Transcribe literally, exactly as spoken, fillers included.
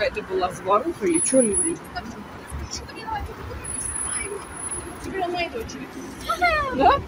какая-то была заваруха или что ли. Теперь на эту очередь. Да?